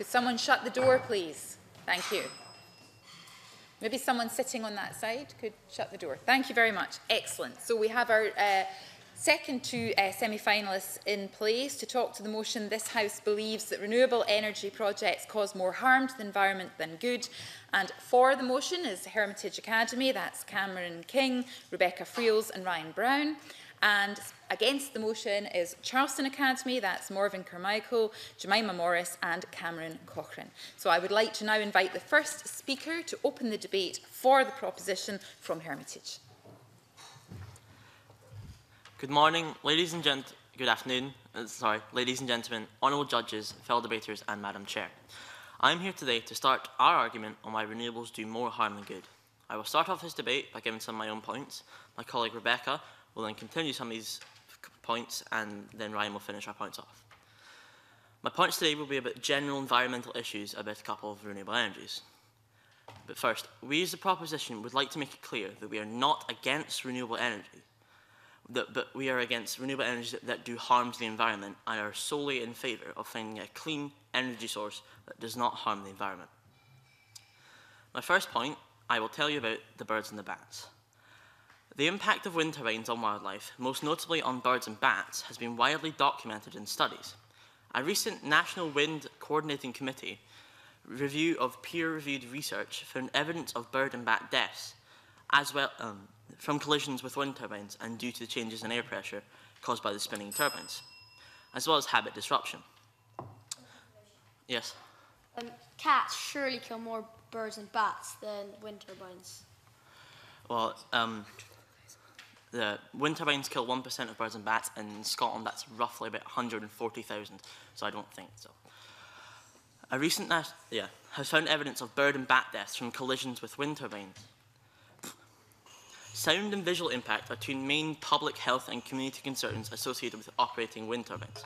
Could someone shut the door, please? Thank you. Maybe someone sitting on that side could shut the door. Thank you very much. Excellent. So we have our second two semi-finalists in place to talk to the motion. This House believes that renewable energy projects cause more harm to the environment than good. And for the motion is Hermitage Academy. That's Cameron King, Rebecca Friels and Ryan Brown. And against the motion is Charleston Academy. That's Morven Carmichael, Jemima Morris and Cameron Cochrane. So I would like to now invite the first speaker to open the debate for the proposition from Hermitage. Good morning, ladies and gent. Good afternoon. Sorry, ladies and gentlemen, honourable judges, fellow debaters, and Madam Chair. I am here today to start our argument on why renewables do more harm than good. I will start off this debate by giving some of my own points. My colleague Rebecca will then continue some of these points, and then Ryan will finish our points off. My points today will be about general environmental issues about a couple of renewable energies. But first, we as the proposition would like to make it clear that we are not against renewable energy. But we are against renewable energies that do harm to the environment and are solely in favour of finding a clean energy source that does not harm the environment. My first point, I will tell you about the birds and the bats. The impact of wind turbines on wildlife, most notably on birds and bats, has been widely documented in studies. A recent National Wind Coordinating Committee review of peer-reviewed research found evidence of bird and bat deaths, as well from collisions with wind turbines and due to the changes in air pressure caused by the spinning turbines, as well as habit disruption. Yes? Cats surely kill more birds and bats than wind turbines. Well, the wind turbines kill 1% of birds and bats, and in Scotland that's roughly about 140,000, so I don't think so. A recent national survey has found evidence of bird and bat deaths from collisions with wind turbines. Sound and visual impact are two main public health and community concerns associated with operating wind turbines.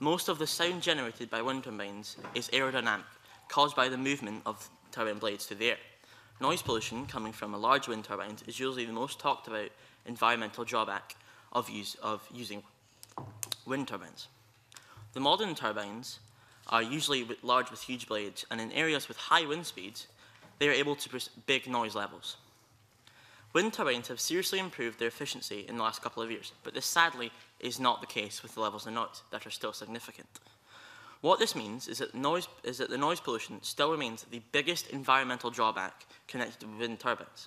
Most of the sound generated by wind turbines is aerodynamic, caused by the movement of turbine blades through the air. Noise pollution coming from a large wind turbine is usually the most talked about environmental drawback of using wind turbines. The modern turbines are usually large with huge blades, and in areas with high wind speeds, they are able to produce big noise levels. Wind turbines have seriously improved their efficiency in the last couple of years, but this sadly is not the case with the levels of noise that are still significant. What this means is that the noise pollution still remains the biggest environmental drawback connected with wind turbines.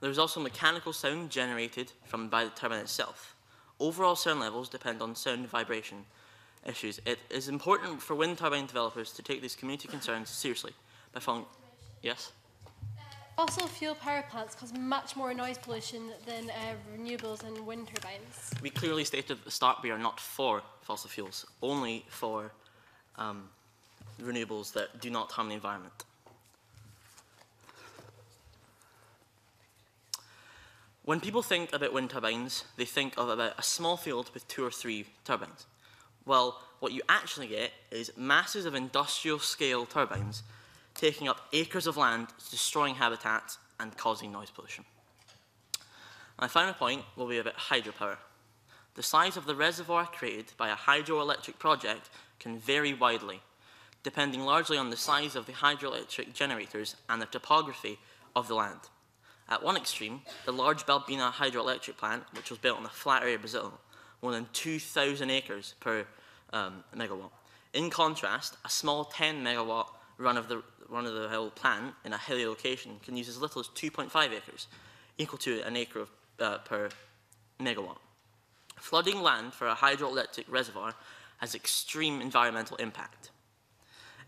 There is also mechanical sound generated by the turbine itself. Overall sound levels depend on sound and vibration issues. It is important for wind turbine developers to take these community concerns seriously by following... Yes? Fossil fuel power plants cause much more noise pollution than renewables and wind turbines. We clearly stated at the start we are not for fossil fuels, only for renewables that do not harm the environment. When people think about wind turbines, they think of about a small field with 2 or 3 turbines. Well, what you actually get is masses of industrial scale turbines taking up acres of land, destroying habitats, and causing noise pollution. My final point will be about hydropower. The size of the reservoir created by a hydroelectric project can vary widely, depending largely on the size of the hydroelectric generators and the topography of the land. At one extreme, the large Balbina hydroelectric plant, which was built on a flat area of Brazil, more than 2,000 acres per megawatt. In contrast, a small 10 megawatt run-of-the-hill plant in a hilly location can use as little as 2.5 acres, equal to an acre per megawatt. Flooding land for a hydroelectric reservoir has extreme environmental impact.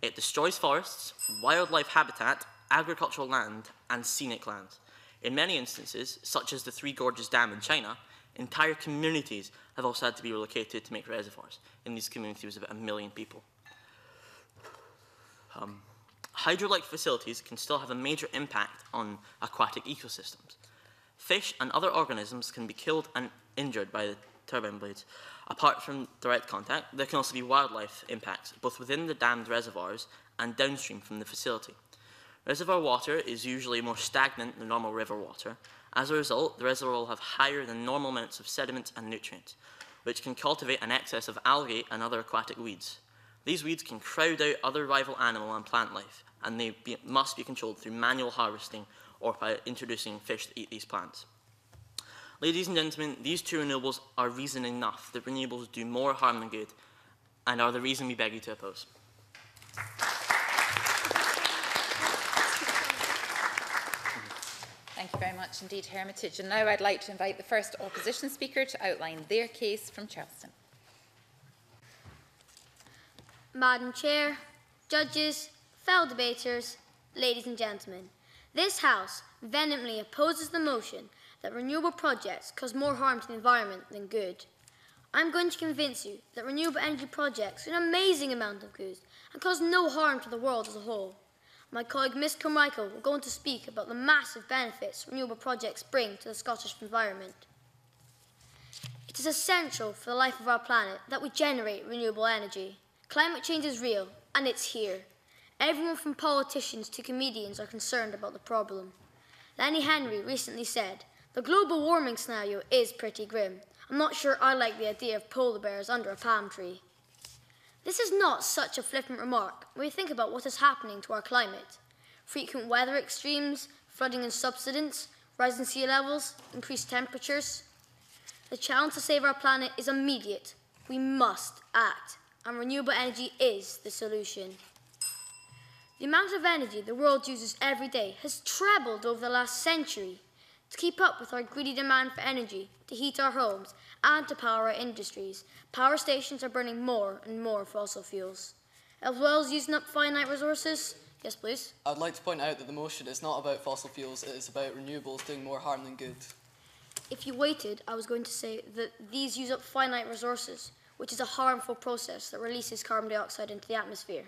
It destroys forests, wildlife habitat, agricultural land, and scenic land. In many instances, such as the Three Gorges Dam in China, entire communities have also had to be relocated to make reservoirs. In these communities, was about 1 million people. Hydroelectric facilities can still have a major impact on aquatic ecosystems. Fish and other organisms can be killed and injured by the turbine blades. Apart from direct contact, there can also be wildlife impacts, both within the dammed reservoirs and downstream from the facility. Reservoir water is usually more stagnant than normal river water. As a result, the reservoir will have higher than normal amounts of sediments and nutrients, which can cultivate an excess of algae and other aquatic weeds. These weeds can crowd out other rival animal and plant life, and they must be controlled through manual harvesting or by introducing fish that eat these plants. Ladies and gentlemen, these two renewables are reason enough that renewables do more harm than good and are the reason we beg you to oppose. Thank you very much indeed, Hermitage. And now I'd like to invite the first opposition speaker to outline their case from Charleston. Madam Chair, judges, fellow debaters, ladies and gentlemen, this House vehemently opposes the motion that renewable projects cause more harm to the environment than good. I'm going to convince you that renewable energy projects do an amazing amount of good and cause no harm to the world as a whole. My colleague Miss Carmichael will go on to speak about the massive benefits renewable projects bring to the Scottish environment. It is essential for the life of our planet that we generate renewable energy. Climate change is real, and it's here. Everyone from politicians to comedians are concerned about the problem. Lenny Henry recently said, "The global warming scenario is pretty grim. I'm not sure I like the idea of polar bears under a palm tree." This is not such a flippant remark when we think about what is happening to our climate. Frequent weather extremes, flooding and subsidence, rising sea levels, increased temperatures. The challenge to save our planet is immediate. We must act, and renewable energy is the solution. The amount of energy the world uses every day has trebled over the last century. To keep up with our greedy demand for energy, to heat our homes, and to power our industries, power stations are burning more and more fossil fuels. As well as using up finite resources, yes please? I'd like to point out that the motion is not about fossil fuels, it is about renewables doing more harm than good. If you waited, I was going to say that these use up finite resources, which is a harmful process that releases carbon dioxide into the atmosphere.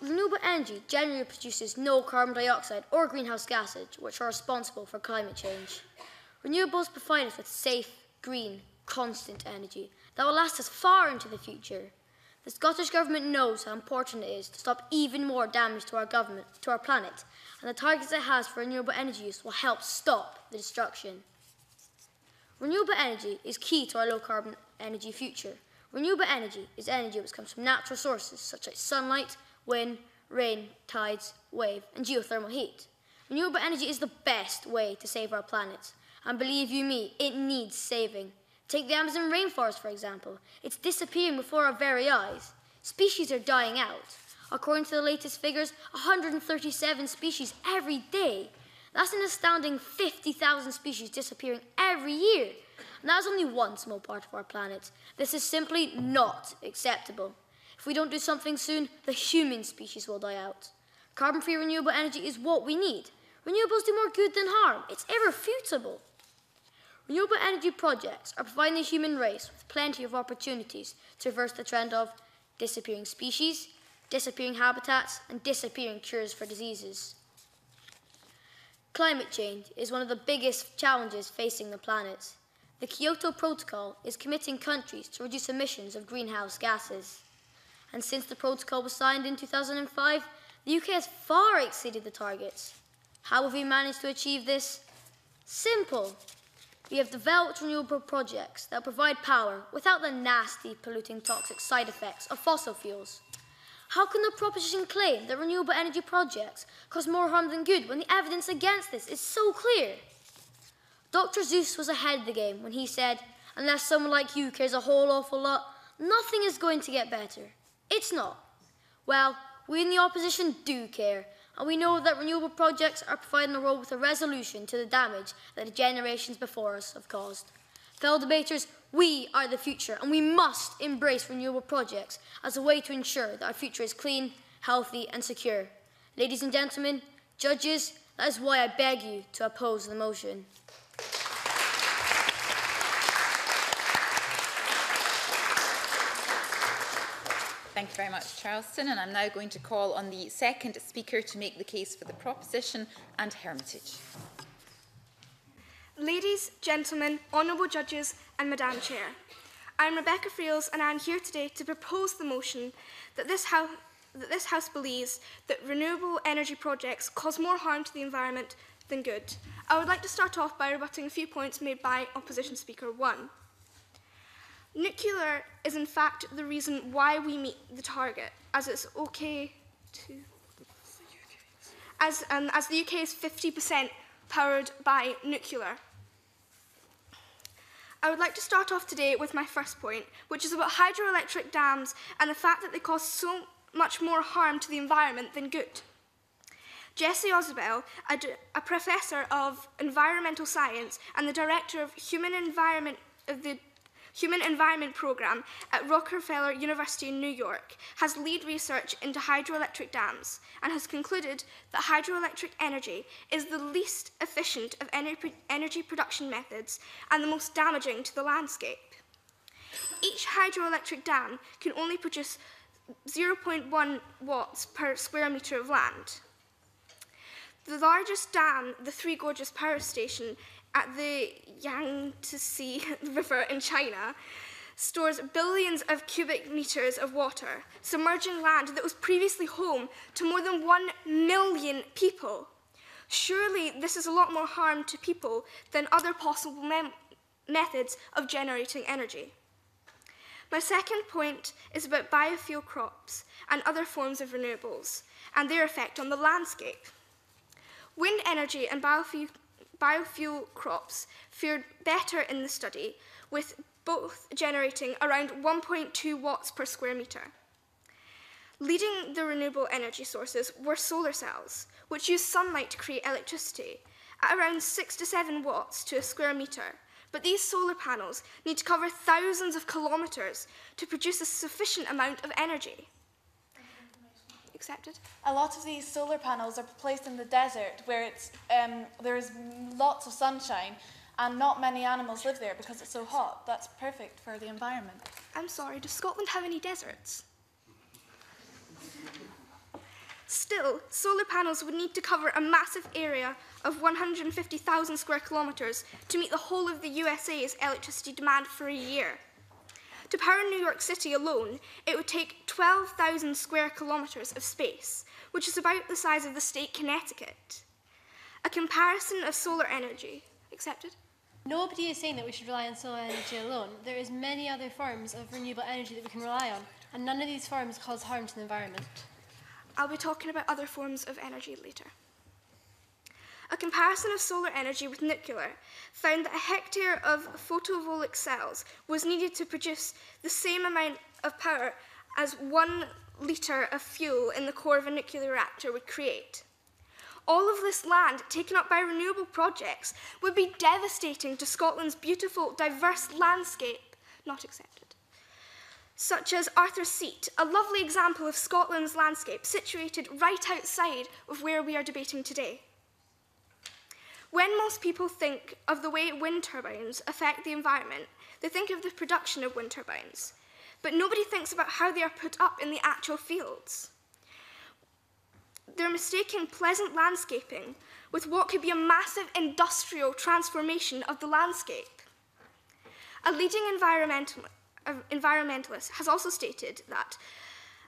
Renewable energy generally produces no carbon dioxide or greenhouse gases, which are responsible for climate change. Renewables provide us with safe, green, constant energy that will last us far into the future. The Scottish Government knows how important it is to stop even more damage to our planet, and the targets it has for renewable energy use will help stop the destruction. Renewable energy is key to our low-carbon energy future. Renewable energy is energy which comes from natural sources such as sunlight, wind, rain, tides, wave, and geothermal heat. Renewable energy is the best way to save our planet. And believe you me, it needs saving. Take the Amazon rainforest, for example. It's disappearing before our very eyes. Species are dying out. According to the latest figures, 137 species every day. That's an astounding 50,000 species disappearing every year. And that is only one small part of our planet. This is simply not acceptable. If we don't do something soon, the human species will die out. Carbon-free renewable energy is what we need. Renewables do more good than harm. It's irrefutable. Renewable energy projects are providing the human race with plenty of opportunities to reverse the trend of disappearing species, disappearing habitats, and disappearing cures for diseases. Climate change is one of the biggest challenges facing the planet. The Kyoto Protocol is committing countries to reduce emissions of greenhouse gases. And since the protocol was signed in 2005, the UK has far exceeded the targets. How have we managed to achieve this? Simple. We have developed renewable projects that provide power without the nasty, polluting, toxic side effects of fossil fuels. How can the proposition claim that renewable energy projects cause more harm than good when the evidence against this is so clear? Dr. Seuss was ahead of the game when he said, "Unless someone like you cares a whole awful lot, nothing is going to get better." It's not. Well, we in the opposition do care, and we know that renewable projects are providing the world with a resolution to the damage that the generations before us have caused. Fellow debaters, we are the future, and we must embrace renewable projects as a way to ensure that our future is clean, healthy, and secure. Ladies and gentlemen, judges, that is why I beg you to oppose the motion. Thank you very much, Charleston, and I'm now going to call on the second speaker to make the case for the proposition, and Hermitage. Ladies, gentlemen, honourable judges and Madam Chair, I'm Rebecca Freels and I'm here today to propose the motion that this House believes that renewable energy projects cause more harm to the environment than good. I would like to start off by rebutting a few points made by Opposition Speaker 1. Nuclear is in fact the reason why we meet the target, as it's okay to... as the UK is 50% powered by nuclear. I would like to start off today with my first point, which is about hydroelectric dams and the fact that they cause so much more harm to the environment than good. Jesse Ausubel, a professor of environmental science and the director of the Human Environment Programme at Rockefeller University in New York, has lead research into hydroelectric dams and has concluded that hydroelectric energy is the least efficient of energy production methods and the most damaging to the landscape. Each hydroelectric dam can only produce 0.1 watts per square metre of land. The largest dam, the Three Gorges Power Station at the Yangtze River in China, stores billions of cubic metres of water, submerging land that was previously home to more than 1 million people. Surely this is a lot more harm to people than other possible methods of generating energy. My second point is about biofuel crops and other forms of renewables and their effect on the landscape. Wind energy and biofuel crops fared better in the study, with both generating around 1.2 watts per square metre. Leading the renewable energy sources were solar cells, which use sunlight to create electricity, at around 6 to 7 watts to a square metre. But these solar panels need to cover thousands of kilometres to produce a sufficient amount of energy. Accepted. A lot of these solar panels are placed in the desert where it's, there is lots of sunshine and not many animals live there because it's so hot. That's perfect for the environment. I'm sorry, does Scotland have any deserts? Still, solar panels would need to cover a massive area of 150,000 square kilometres to meet the whole of the USA's electricity demand for a year. To power New York City alone, it would take 12,000 square kilometres of space, which is about the size of the state Connecticut. A comparison of solar energy. Accepted? Nobody is saying that we should rely on solar energy alone. There is many other forms of renewable energy that we can rely on, and none of these forms cause harm to the environment. I'll be talking about other forms of energy later. A comparison of solar energy with nuclear found that a hectare of photovoltaic cells was needed to produce the same amount of power as 1 litre of fuel in the core of a nuclear reactor would create. All of this land taken up by renewable projects would be devastating to Scotland's beautiful, diverse landscape. Not accepted. Such as Arthur Seat, a lovely example of Scotland's landscape situated right outside of where we are debating today. When most people think of the way wind turbines affect the environment, they think of the production of wind turbines. But nobody thinks about how they are put up in the actual fields. They're mistaking pleasant landscaping with what could be a massive industrial transformation of the landscape. A leading environmentalist has also stated that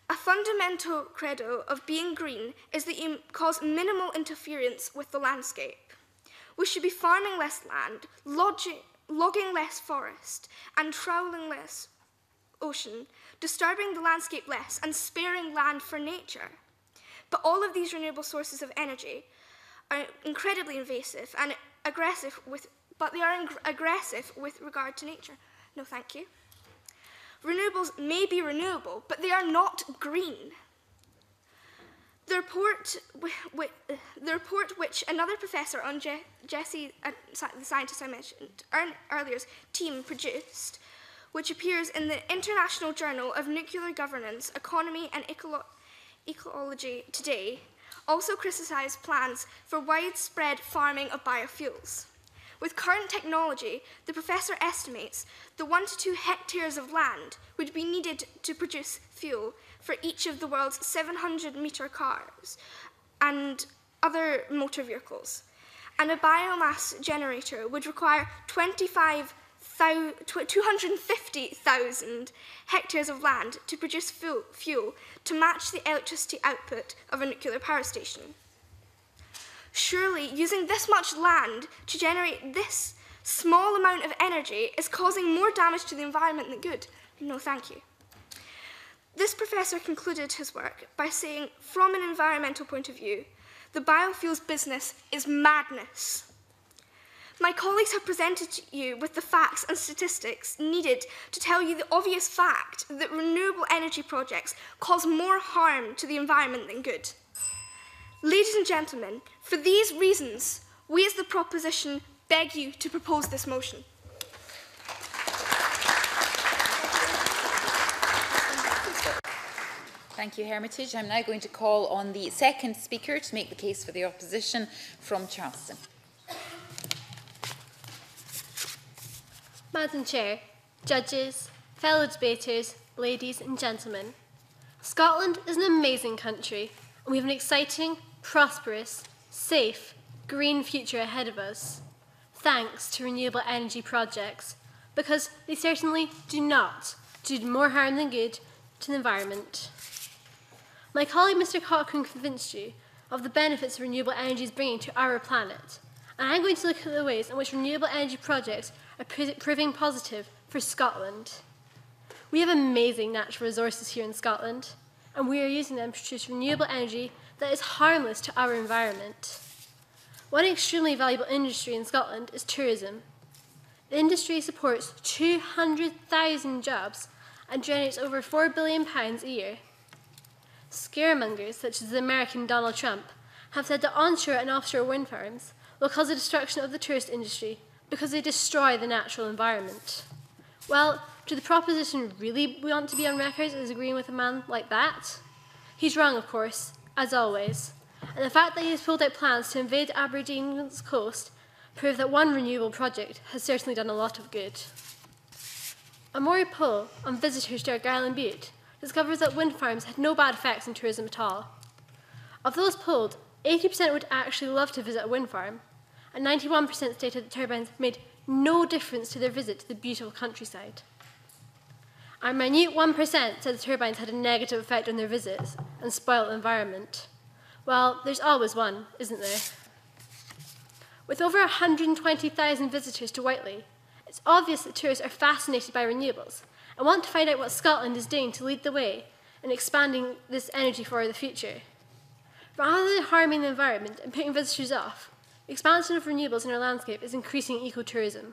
a fundamental credo of being green is that you cause minimal interference with the landscape. We should be farming less land, logging less forest, and trawling less ocean, disturbing the landscape less, and sparing land for nature. But all of these renewable sources of energy are incredibly invasive and aggressive with regard to nature. No, thank you. Renewables may be renewable, but they are not green. The report which another professor on Jesse, the scientist I mentioned earlier's team produced, which appears in the International Journal of Nuclear Governance, Economy and Ecology today, also criticised plans for widespread farming of biofuels. With current technology, the professor estimates the 1 to 2 hectares of land would be needed to produce fuel for each of the world's 700-metre cars and other motor vehicles. And a biomass generator would require 250,000 hectares of land to produce fuel to match the electricity output of a nuclear power station. Surely, using this much land to generate this small amount of energy is causing more damage to the environment than good. No, thank you. This professor concluded his work by saying, from an environmental point of view, the biofuels business is madness. My colleagues have presented you with the facts and statistics needed to tell you the obvious fact that renewable energy projects cause more harm to the environment than good. Ladies and gentlemen, for these reasons, we as the proposition beg you to propose this motion. Thank you, Hermitage. I'm now going to call on the second speaker to make the case for the opposition from Charleston. Madam Chair, judges, fellow debaters, ladies and gentlemen, Scotland is an amazing country, and we have an exciting, prosperous, safe, green future ahead of us, thanks to renewable energy projects, because they certainly do not do more harm than good to the environment. My colleague Mr. Cochrane convinced you of the benefits renewable energy is bringing to our planet, and I'm going to look at the ways in which renewable energy projects are proving positive for Scotland. We have amazing natural resources here in Scotland, and we are using them to produce renewable energy that is harmless to our environment. One extremely valuable industry in Scotland is tourism. The industry supports 200,000 jobs and generates over £4 billion a year. Scaremongers, such as the American Donald Trump, have said that onshore and offshore wind farms will cause the destruction of the tourist industry because they destroy the natural environment. Well, do the proposition really want to be on record as agreeing with a man like that? He's wrong, of course, as always. And the fact that he has pulled out plans to invade Aberdeen's coast proves that one renewable project has certainly done a lot of good. A Moray poll on visitors to Argyll and Bute discovers that wind farms had no bad effects on tourism at all. Of those polled, 80% would actually love to visit a wind farm, and 91% stated that turbines made no difference to their visit to the beautiful countryside. A minute 1% said the turbines had a negative effect on their visits and spoiled the environment. Well, there's always one, isn't there? With over 120,000 visitors to Whitelee, it's obvious that tourists are fascinated by renewables and want to find out what Scotland is doing to lead the way in expanding this energy for the future. Rather than harming the environment and putting visitors off, the expansion of renewables in our landscape is increasing ecotourism.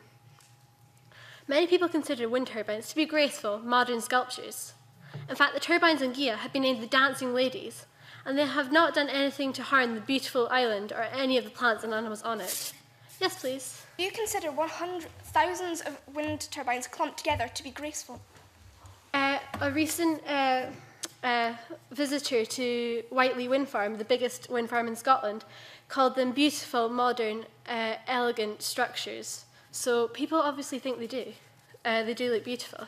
Many people consider wind turbines to be graceful, modern sculptures. In fact, the turbines in Gea have been named the Dancing Ladies, and they have not done anything to harm the beautiful island or any of the plants and animals on it. Yes, please. Do you consider thousands of wind turbines clumped together to be graceful? A recent visitor to Whitelee Wind Farm, the biggest wind farm in Scotland, called them beautiful, modern, elegant structures. So people obviously think they do. They do look beautiful.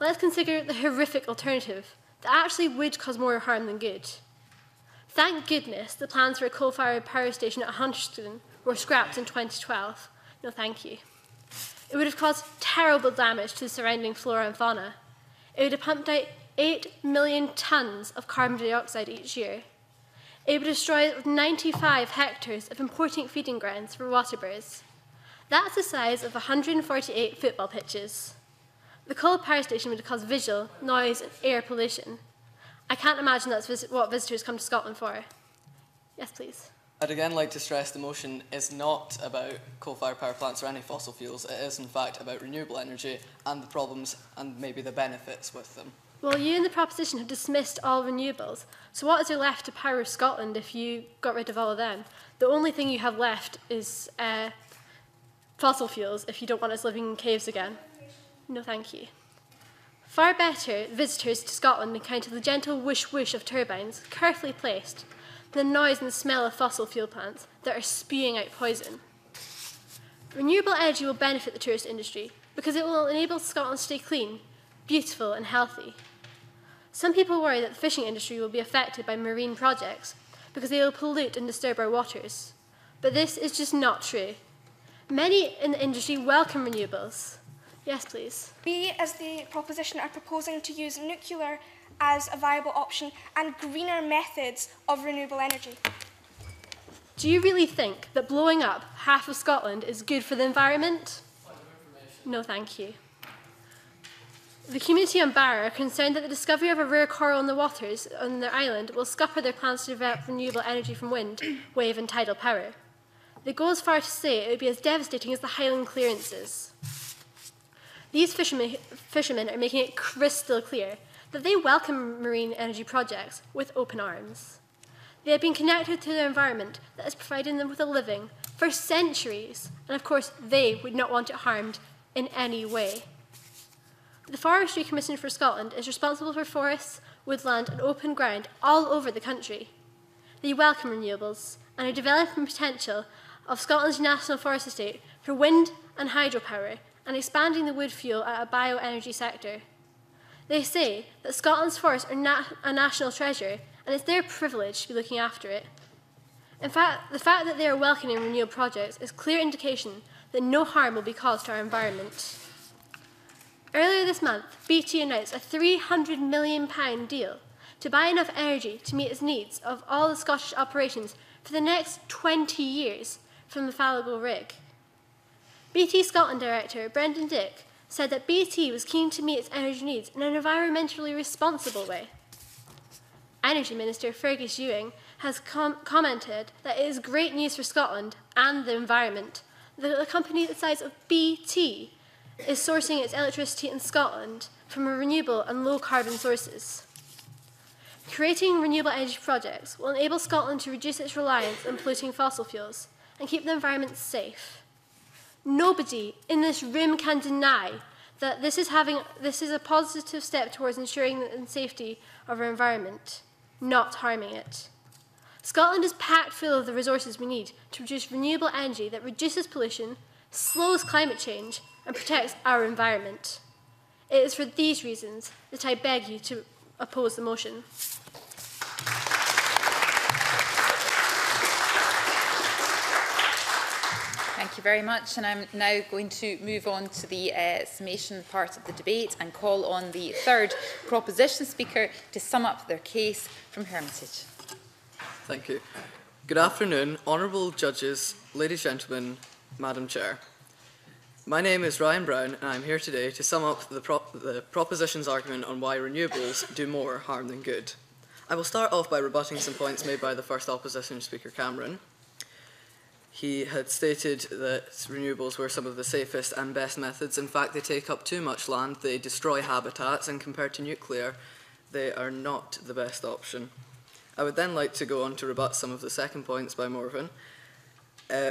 Let's consider the horrific alternative that actually would cause more harm than good. Thank goodness the plans for a coal-fired power station at Hunterston were scrapped in 2012. No, thank you. It would have caused terrible damage to the surrounding flora and fauna. It would have pumped out 8 million tonnes of carbon dioxide each year. It would destroy 95 hectares of important feeding grounds for water birds. That's the size of 148 football pitches. The coal power station would cause visual, noise and air pollution. I can't imagine that's what visitors come to Scotland for. Yes, please. I'd again like to stress the motion is not about coal-fired power plants or any fossil fuels. It is, in fact, about renewable energy and the problems and maybe the benefits with them. Well, you and the proposition have dismissed all renewables. So what is there left to power Scotland if you got rid of all of them? The only thing you have left is fossil fuels if you don't want us living in caves again. No, thank you. Far better visitors to Scotland encounter the gentle whoosh-whoosh of turbines, carefully placed, the noise and the smell of fossil fuel plants that are spewing out poison. Renewable energy will benefit the tourist industry because it will enable Scotland to stay clean, beautiful and healthy. Some people worry that the fishing industry will be affected by marine projects because they will pollute and disturb our waters. But this is just not true. Many in the industry welcome renewables. Yes, please. We, as the proposition, are proposing to use nuclear as a viable option and greener methods of renewable energy. Do you really think that blowing up half of Scotland is good for the environment? No, thank you. The community on Barra are concerned that the discovery of a rare coral in the waters on their island will scupper their plans to develop renewable energy from wind, wave and tidal power. They go as far to say it would be as devastating as the Highland clearances. These fishermen are making it crystal clear that they welcome marine energy projects with open arms. They have been connected to their environment that is providing them with a living for centuries, and of course they would not want it harmed in any way. The Forestry Commission for Scotland is responsible for forests, woodland and open ground all over the country. They welcome renewables and are developing the potential of Scotland's national forest estate for wind and hydropower and expanding the wood fuel at a bioenergy sector. They say that Scotland's forests are a national treasure, and it's their privilege to be looking after it. In fact, the fact that they are welcoming renewable projects is clear indication that no harm will be caused to our environment. Earlier this month, BT announced a £300 million deal to buy enough energy to meet its needs of all the Scottish operations for the next 20 years from the Fallowgill rig. BT Scotland director Brendan Dick said that BT was keen to meet its energy needs in an environmentally responsible way. Energy Minister Fergus Ewing has commented that it is great news for Scotland and the environment that a company the size of BT is sourcing its electricity in Scotland from renewable and low-carbon sources. Creating renewable energy projects will enable Scotland to reduce its reliance on polluting fossil fuels and keep the environment safe. Nobody in this room can deny that this is a positive step towards ensuring the safety of our environment, not harming it. Scotland is packed full of the resources we need to produce renewable energy that reduces pollution, slows climate change, and protects our environment. It is for these reasons that I beg you to oppose the motion. Thank you very much, and I'm now going to move on to the summation part of the debate and call on the third proposition speaker to sum up their case from Hermitage. Thank you. Good afternoon, honourable judges, ladies and gentlemen, Madam Chair. My name is Ryan Brown and I'm here today to sum up the proposition's argument on why renewables do more harm than good. I will start off by rebutting some points made by the first opposition speaker, Cameron. He had stated that renewables were some of the safest and best methods. In fact, they take up too much land, they destroy habitats, and compared to nuclear, they are not the best option. I would then like to go on to rebut some of the second points by Morven.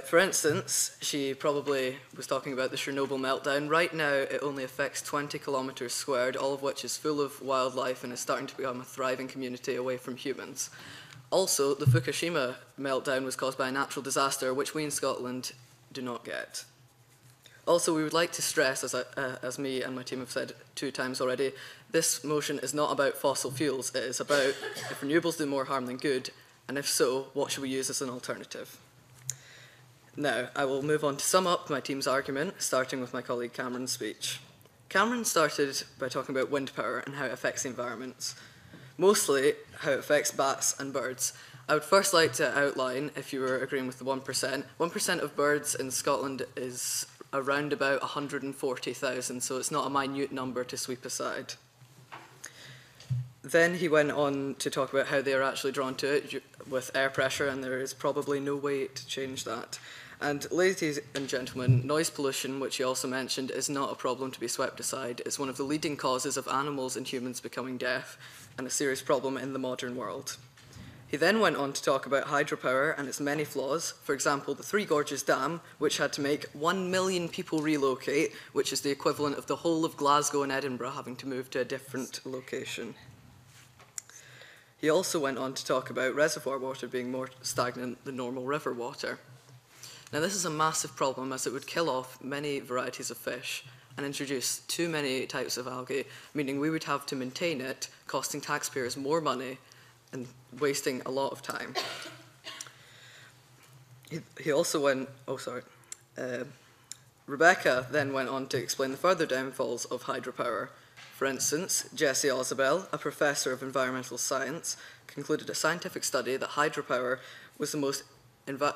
For instance, she probably was talking about the Chernobyl meltdown. Right now, it only affects 20 kilometres squared, all of which is full of wildlife and is starting to become a thriving community away from humans. Also, the Fukushima meltdown was caused by a natural disaster, which we in Scotland do not get. Also, we would like to stress, as me and my team have said 2 times already, this motion is not about fossil fuels. It is about if renewables do more harm than good, and if so, what should we use as an alternative? Now, I will move on to sum up my team's argument, starting with my colleague Cameron's speech. Cameron started by talking about wind power and how it affects the environment. Mostly how it affects bats and birds. I would first like to outline, if you were agreeing with the 1%, 1% of birds in Scotland is around about 140,000, so it's not a minute number to sweep aside. Then he went on to talk about how they are actually drawn to it with air pressure, and there is probably no way to change that. And ladies and gentlemen, noise pollution, which he also mentioned, is not a problem to be swept aside. It's one of the leading causes of animals and humans becoming deaf, and a serious problem in the modern world. He then went on to talk about hydropower and its many flaws. For example, the Three Gorges Dam, which had to make 1 million people relocate, which is the equivalent of the whole of Glasgow and Edinburgh having to move to a different location. He also went on to talk about reservoir water being more stagnant than normal river water. Now, this is a massive problem as it would kill off many varieties of fish and introduce too many types of algae, meaning we would have to maintain it, costing taxpayers more money and wasting a lot of time. He also went, Rebecca then went on to explain the further downfalls of hydropower. For instance, Jesse Ausubel, a professor of environmental science, concluded a scientific study that hydropower was the most the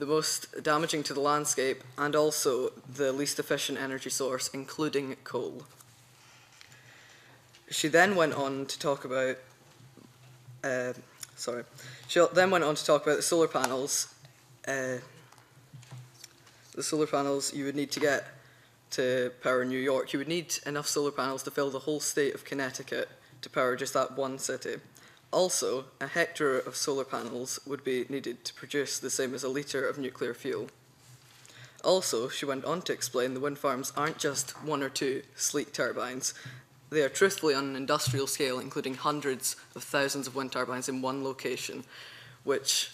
most damaging to the landscape and also the least efficient energy source, including coal. She then went on to talk about the solar panels. The solar panels you would need to get to power New York. You would need enough solar panels to fill the whole state of Connecticut to power just that one city. Also, a hectare of solar panels would be needed to produce the same as a litre of nuclear fuel. Also, she went on to explain the wind farms aren't just one or two sleek turbines. They are truthfully on an industrial scale, including hundreds of thousands of wind turbines in one location, which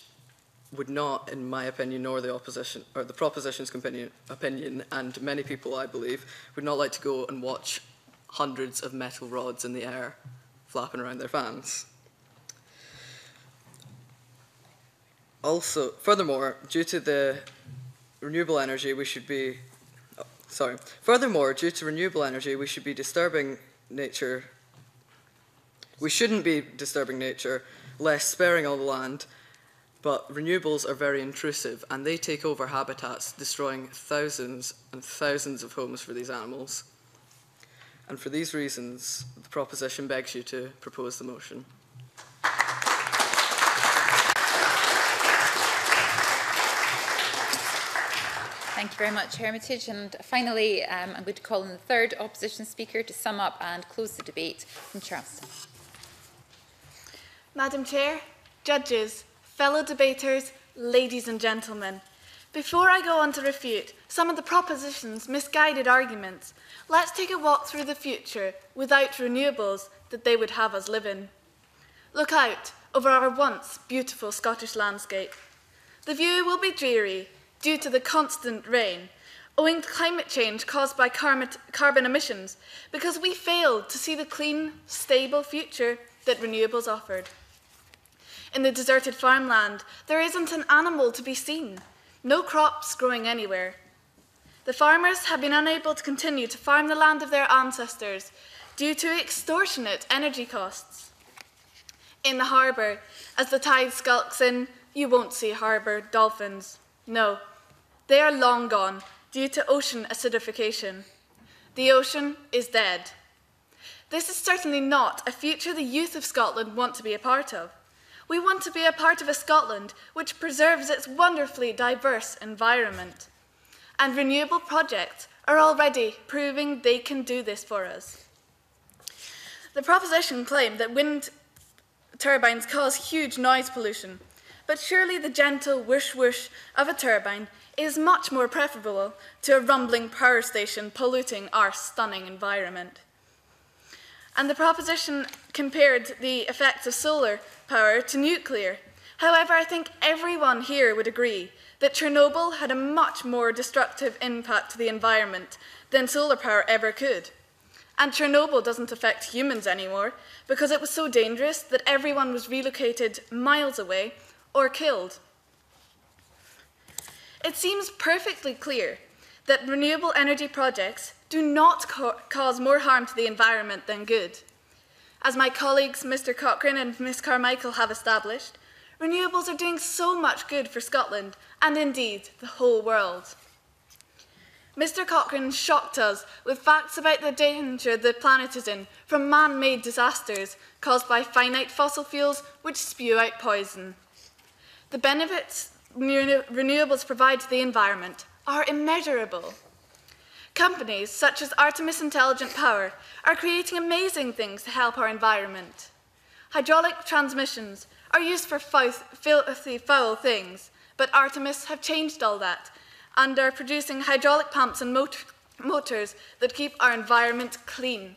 would not, in my opinion, nor the opposition, or the proposition's opinion, and many people, I believe, would not like to go and watch hundreds of metal rods in the air flapping around their fans. Also, furthermore, due to renewable energy, we should be disturbing nature. We shouldn't be disturbing nature, less sparing all the land, but renewables are very intrusive and they take over habitats, destroying thousands and thousands of homes for these animals. And for these reasons, the proposition begs you to propose the motion. Thank you very much, Hermitage. And finally, I'm going to call on the third opposition speaker to sum up and close the debate from Charleston. Madam Chair, judges, fellow debaters, ladies and gentlemen, before I go on to refute some of the proposition's misguided arguments, let's take a walk through the future without renewables that they would have us live in. Look out over our once beautiful Scottish landscape. The view will be dreary due to the constant rain, owing to climate change caused by carbon emissions, because we failed to see the clean, stable future that renewables offered. In the deserted farmland, there isn't an animal to be seen, no crops growing anywhere. The farmers have been unable to continue to farm the land of their ancestors due to extortionate energy costs. In the harbour, as the tide skulks in, you won't see harbour dolphins. No, they are long gone due to ocean acidification. The ocean is dead. This is certainly not a future the youth of Scotland want to be a part of. We want to be a part of a Scotland which preserves its wonderfully diverse environment. And renewable projects are already proving they can do this for us. The proposition claimed that wind turbines cause huge noise pollution, but surely the gentle whoosh-whoosh of a turbine is much more preferable to a rumbling power station polluting our stunning environment. And the proposition compared the effects of solar power to nuclear. However, I think everyone here would agree that Chernobyl had a much more destructive impact to the environment than solar power ever could. And Chernobyl doesn't affect humans anymore because it was so dangerous that everyone was relocated miles away or killed. It seems perfectly clear that renewable energy projects do not cause more harm to the environment than good. As my colleagues, Mr. Cochrane and Ms. Carmichael, have established, renewables are doing so much good for Scotland and indeed the whole world. Mr. Cochrane shocked us with facts about the danger the planet is in from man-made disasters caused by finite fossil fuels which spew out poison. The benefits renewables provide to the environment are immeasurable. Companies such as Artemis Intelligent Power are creating amazing things to help our environment. Hydraulic transmissions are used for filthy, foul things, but Artemis have changed all that and are producing hydraulic pumps and motors that keep our environment clean.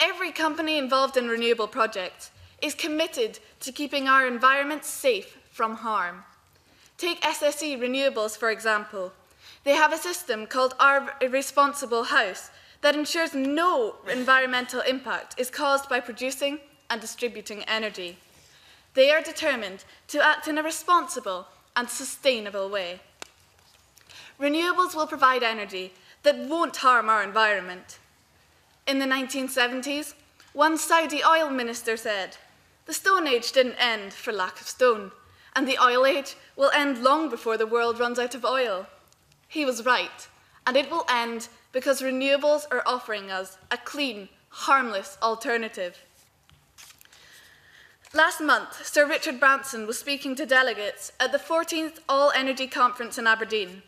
Every company involved in renewable projects is committed to keeping our environment safe from harm. Take SSE Renewables, for example. They have a system called Our Responsible House that ensures no environmental impact is caused by producing and distributing energy. They are determined to act in a responsible and sustainable way. Renewables will provide energy that won't harm our environment. In the 1970s, one Saudi oil minister said, "The Stone Age didn't end for lack of stone, and the oil age will end long before the world runs out of oil. He was right, and it will end because renewables are offering us a clean, harmless alternative. Last month, Sir Richard Branson was speaking to delegates at the 14th All Energy Conference in Aberdeen.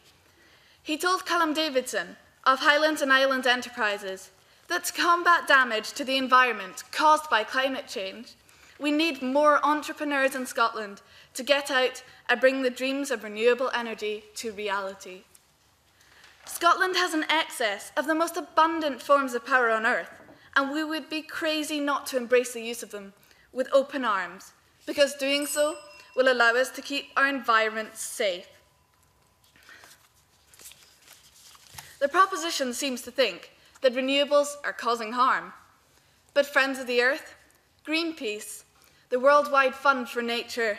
He told Callum Davidson of Highlands and Islands Enterprises that to combat damage to the environment caused by climate change, we need more entrepreneurs in Scotland to get out and bring the dreams of renewable energy to reality. Scotland has an excess of the most abundant forms of power on earth, and we would be crazy not to embrace the use of them with open arms, because doing so will allow us to keep our environment safe. The proposition seems to think that renewables are causing harm, but Friends of the Earth, Greenpeace, the Worldwide Fund for Nature,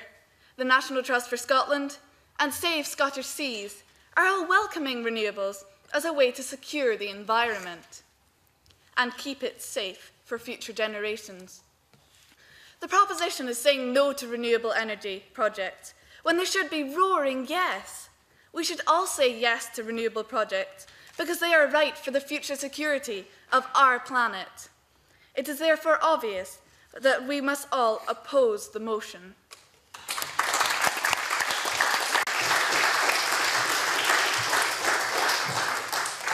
the National Trust for Scotland, and Save Scottish Seas are all welcoming renewables as a way to secure the environment and keep it safe for future generations. The proposition is saying no to renewable energy projects when they should be roaring yes. We should all say yes to renewable projects because they are right for the future security of our planet. It is therefore obvious that we must all oppose the motion.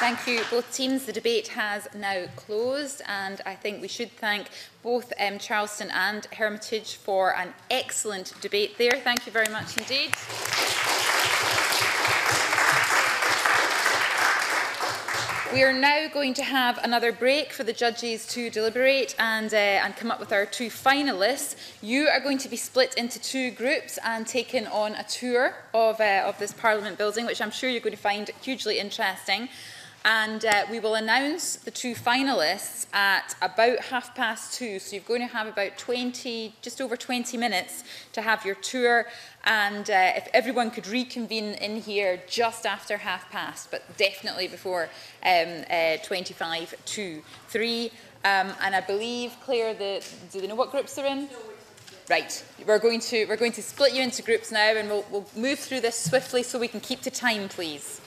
Thank you, both teams. The debate has now closed, and I think we should thank both Charleston and Hermitage for an excellent debate there. Thank you very much indeed. We are now going to have another break for the judges to deliberate and come up with our two finalists. You are going to be split into two groups and taken on a tour of this Parliament building, which I'm sure you're going to find hugely interesting. And we will announce the two finalists at about 2:30. So you're going to have about just over 20 minutes to have your tour. And if everyone could reconvene in here just after 2:30, but definitely before 2:25 to 3. And I believe, Claire, do they know what groups they're in? Right, we're going to split you into groups now, and we'll move through this swiftly so we can keep to time, please.